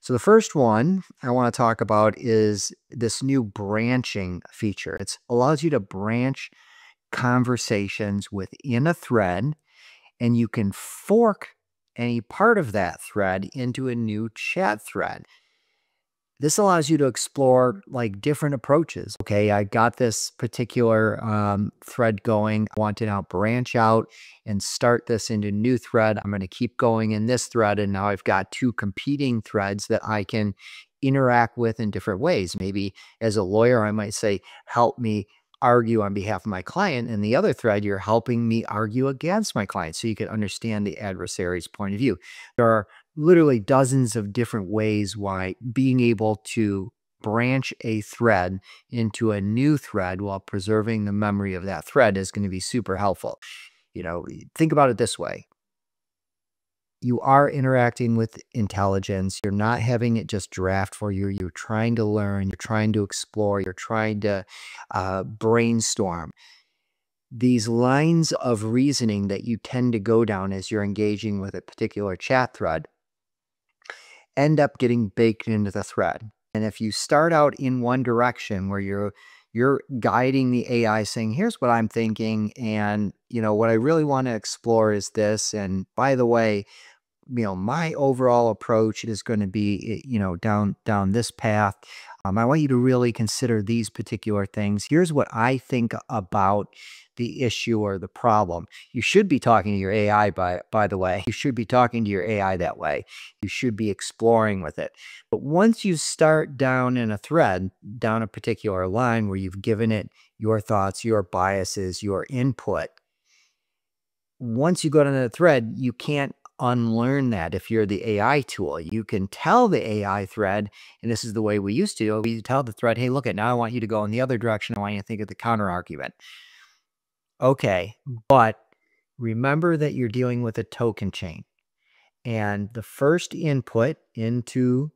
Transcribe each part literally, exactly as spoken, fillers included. So the first one I want to talk about is this new branching feature. It allows you to branch conversations within a thread, and you can fork any part of that thread into a new chat thread. This allows you to explore like different approaches. Okay, I got this particular um, thread going. I want to now branch out and start this into new thread. I'm going to keep going in this thread. And now I've got two competing threads that I can interact with in different ways. Maybe as a lawyer, I might say, help me argue on behalf of my client. And the other thread, you're helping me argue against my client. So you can understand the adversary's point of view. There are literally dozens of different ways why being able to branch a thread into a new thread while preserving the memory of that thread is going to be super helpful. You know, think about it this way. You are interacting with intelligence. You're not having it just draft for you. You're trying to learn. You're trying to explore. You're trying to uh, brainstorm. These lines of reasoning that you tend to go down as you're engaging with a particular chat thread end up getting baked into the thread. And if you start out in one direction where you're you're guiding the A I saying, here's what I'm thinking, and you know what I really want to explore is this, and by the way, you know, my overall approach is going to be, you know, down down this path. Um, I want you to really consider these particular things. Here's what I think about the issue or the problem. You should be talking to your A I, by, by the way. You should be talking to your A I that way. You should be exploring with it. But once you start down in a thread, down a particular line where you've given it your thoughts, your biases, your input, once you go down the thread, you can't unlearn that. If you're the A I tool, you can tell the A I thread, and this is the way we used to, we tell the thread, hey, look at, now I want you to go in the other direction. I want you to think of the counter argument. Okay, but remember that you're dealing with a token chain, and the first input into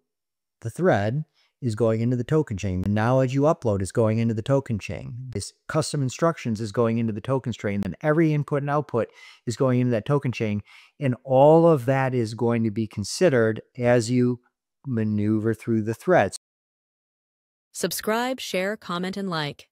the thread is going into the token chain. The knowledge you upload is going into the token chain. This custom instructions is going into the token chain. Then every input and output is going into that token chain. And all of that is going to be considered as you maneuver through the threads. Subscribe, share, comment, and like.